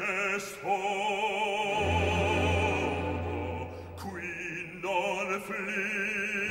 gesto qui non fli